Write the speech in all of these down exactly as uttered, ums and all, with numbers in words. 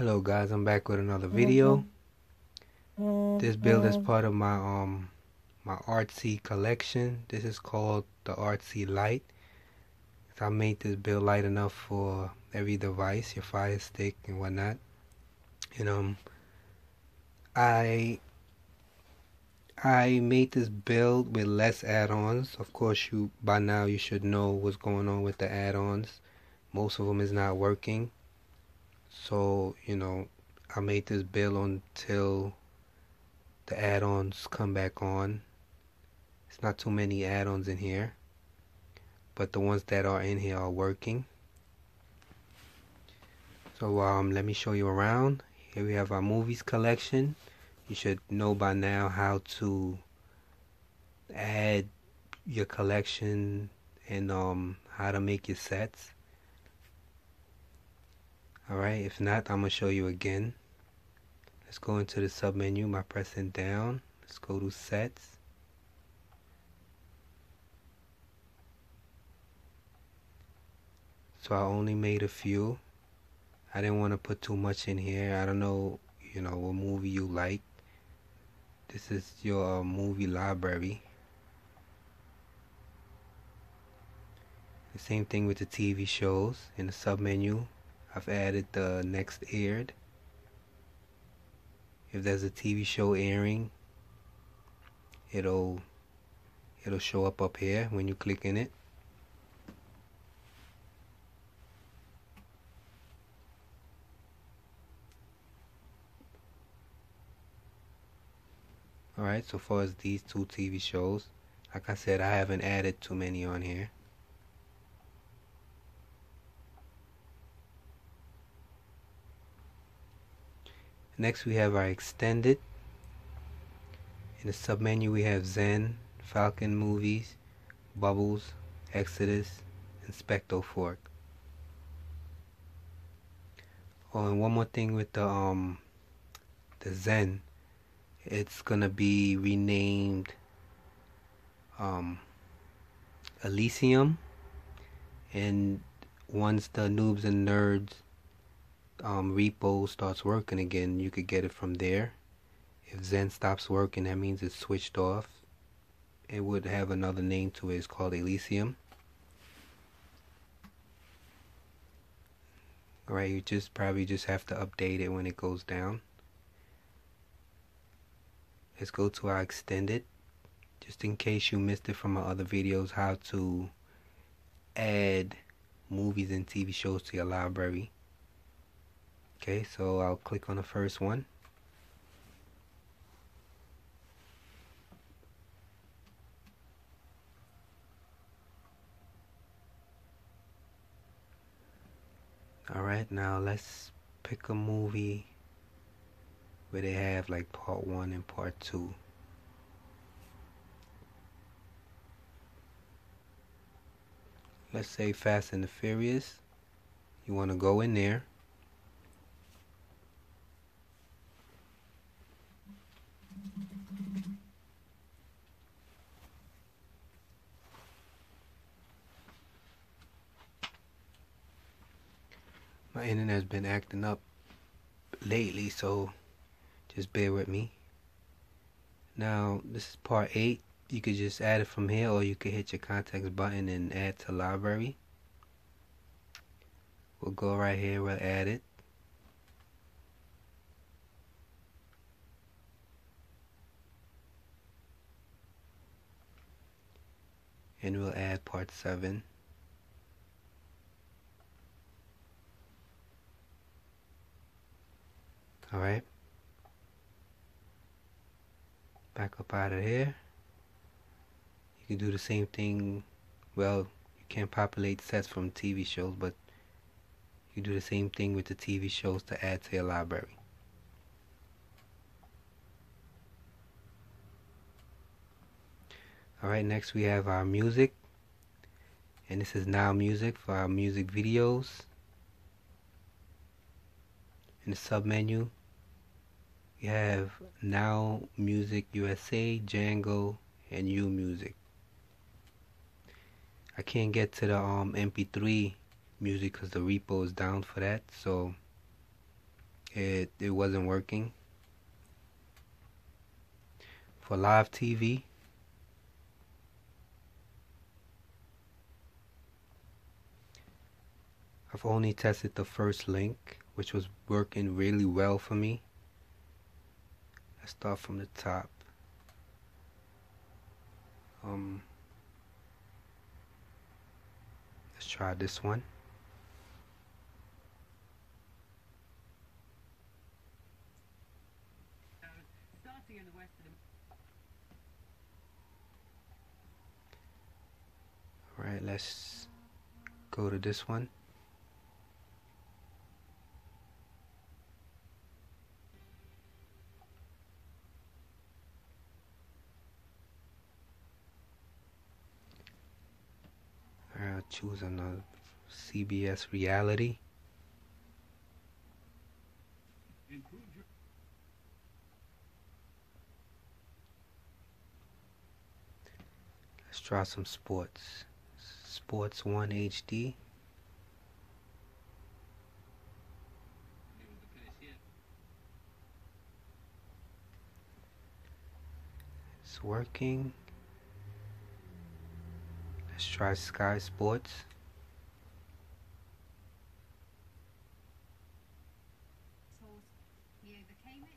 Hello guys, I'm back with another video. This build is part of my um my artsy collection. This is called the artsy light. So I made this build light enough for every device, your fire stick and whatnot. And um I I made this build with less add-ons. Of course, you by now you should know what's going on with the add-ons. Most of them is not working. So, you know, I made this build until the add-ons come back on. It's not too many add-ons in here, but the ones that are in here are working. So um, let me show you around. Here we have our movies collection. You should know by now how to add your collection and um, how to make your sets. Alright, if not, I'm going to show you again. Let's go into the submenu by pressing down. Let's go to sets. So I only made a few. I didn't want to put too much in here. I don't know, you know, what movie you like. This is your uh, movie library. The same thing with the T V shows in the submenu. I've added the next aired. If there's a T V show airing, it'll it'll show up up here when you click in it. Alright, so far as these two T V shows, like I said, I haven't added too many on here. Next we have our extended. In the submenu we have Zen, Falcon Movies, Bubbles, Exodus, and Spectre Fork. Oh, and one more thing with the um the Zen. It's gonna be renamed um Elysium, and once the noobs and nerds Um, repo starts working again, you could get it from there. If Zen stops working, that means it's switched off. It would have another name to it. It's called Elysium. Alright, you just probably just have to update it when it goes down. Let's go to our extended. Just in case you missed it from my other videos, how to add movies and T V shows to your library. Okay, so I'll click on the first one. Alright, now let's pick a movie where they have like part one and part two. Let's say Fast and the Furious. You want to go in there. My internet's been acting up lately, so just bear with me. Now, this is part eight. You could just add it from here, or you could hit your contacts button and add to library. We'll go right here, we'll add it. And we'll add part seven. Alright, back up out of here. You can do the same thing. Well, you can't populate sets from T V shows, but you do the same thing with the T V shows to add to your library. Alright, next we have our music, and this is now music for our music videos. In the submenu you have Now Music U S A, Django, and U Music. I can't get to the um, M P three music because the repo is down for that, so it, it wasn't working. For live T V, I've only tested the first link, which was working really well for me. Let's start from the top. Um, let's try this one. All right, let's go to this one. I'll choose another C B S reality. Let's try some sports. Sports one H D. It's working. Let's try Sky Sports. He overcame it.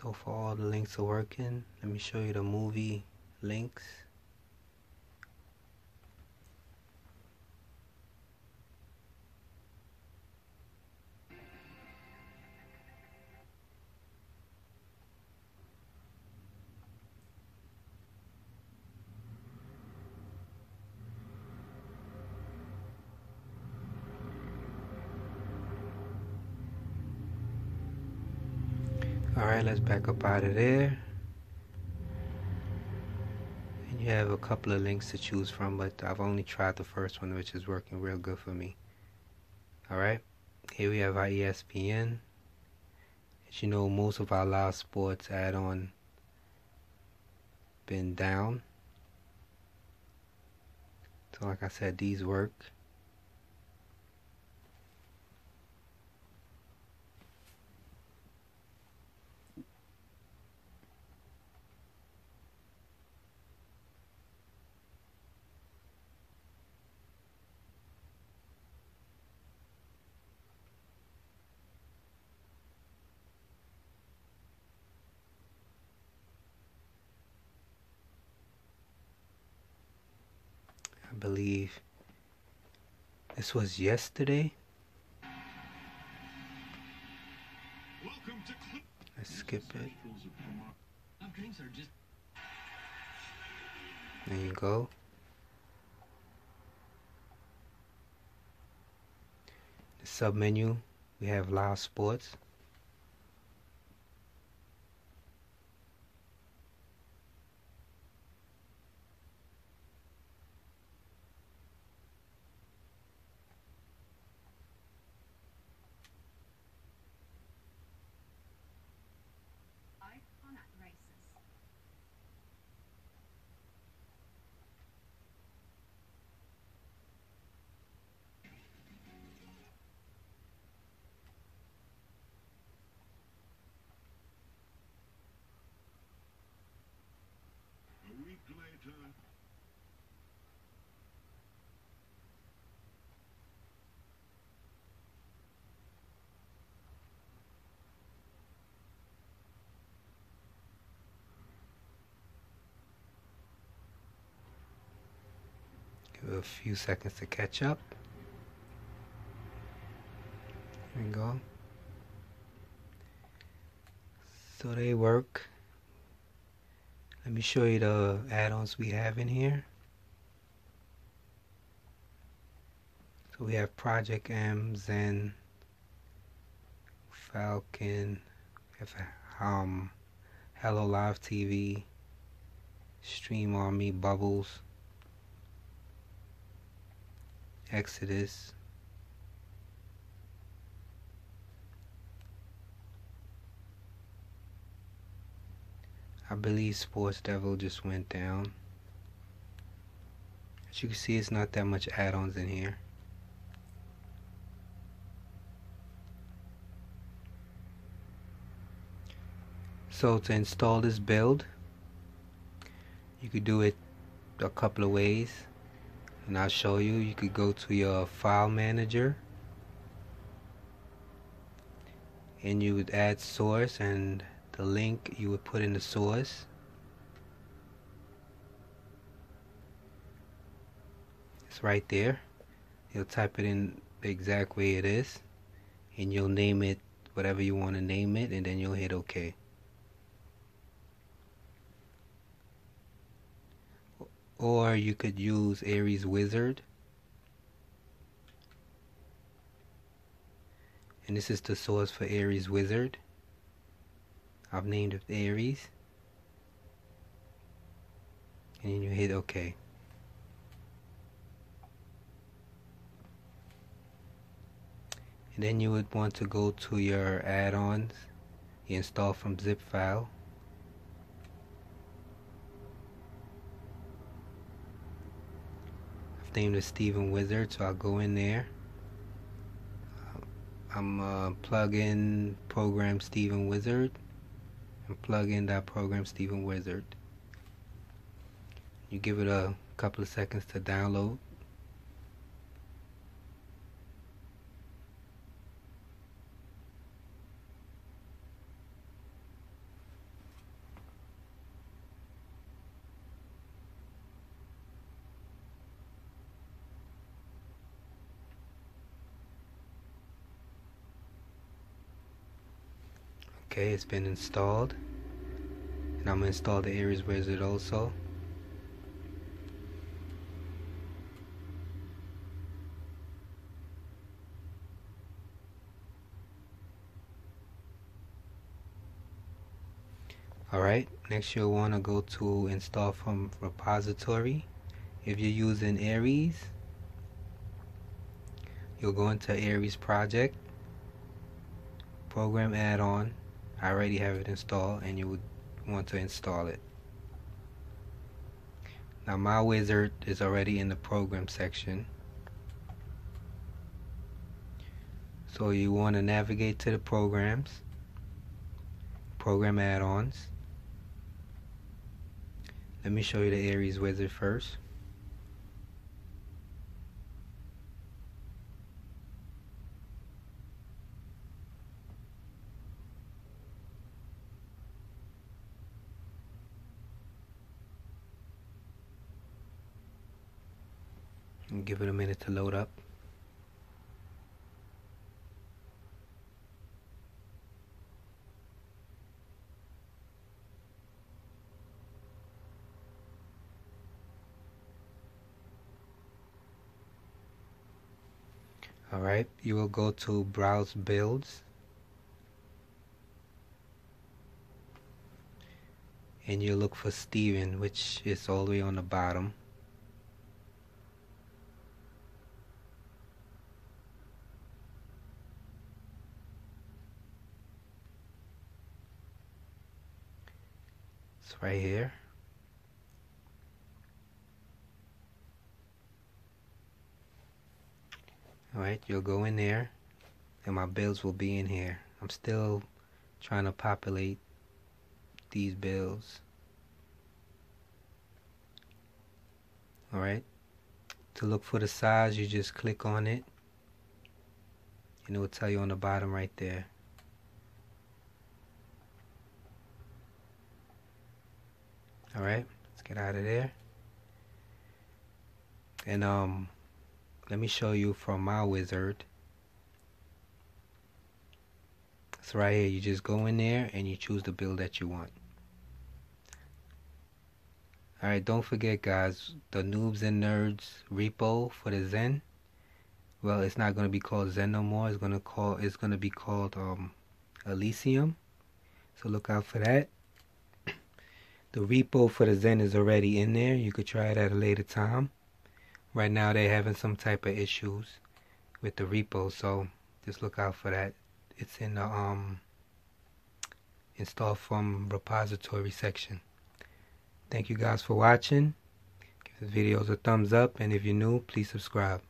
So far all the links are working. Let me show you the movie links. Alright, let's back up out of there. And you have a couple of links to choose from, but I've only tried the first one, which is working real good for me. Alright, here we have our E S P N. As you know, most of our live sports add-on been down. So like I said, these work. I believe this was yesterday. Let's skip it. There you go. The sub menu, we have live sports. Give it a few seconds to catch up. There we go. So they work. Let me show you the add-ons we have in here. So we have Project M, Zen, Falcon, um, Hello Live T V, Stream Army, Bubbles, Exodus, I believe Sports Devil just went down. As you can see, it's not that much add-ons in here. So to install this build, you could do it a couple of ways, and I'll show you. You could go to your file manager and you would add source, and the link you would put in the source. It's right there. You'll type it in the exact way it is, and you'll name it whatever you want to name it, and then you'll hit OK. Or you could use Ares Wizard, and this is the source for Ares Wizard. I've named it Ares, and then you hit OK. And then you would want to go to your add-ons you install from zip file, named as Steven Wizard, so I'll go in there. I'm uh, plug in program Steven Wizard and plug in that program Steven Wizard. You give it a couple of seconds to download. Okay, it's been installed, and I'm going to install the Ares Wizard also. Alright, next you'll want to go to install from repository. If you're using Ares, you'll go into Ares project, program add-on. I already have it installed, and you would want to install it. Now my wizard is already in the program section, so you want to navigate to the programs, program add-ons. Let me show you the Ares Wizard first. Give it a minute to load up. Alright, you will go to Browse Builds, and you'll look for Steven, which is all the way on the bottom. Right here. Alright, you'll go in there, and my builds will be in here. I'm still trying to populate these builds. Alright, to look for the size, you just click on it, and it will tell you on the bottom right there. Alright, let's get out of there. And um, let me show you from my wizard. It's right here. You just go in there and you choose the build that you want. Alright, don't forget guys, the Noobs and Nerds repo for the Zen. Well, it's not going to be called Zen no more. It's going to call. It's going to be called um, Elysium. So look out for that. The repo for the Zen is already in there. You could try it at a later time. Right now they're having some type of issues with the repo, so just look out for that. It's in the um install from repository section. Thank you guys for watching. Give the videos a thumbs up, and if you're new, please subscribe.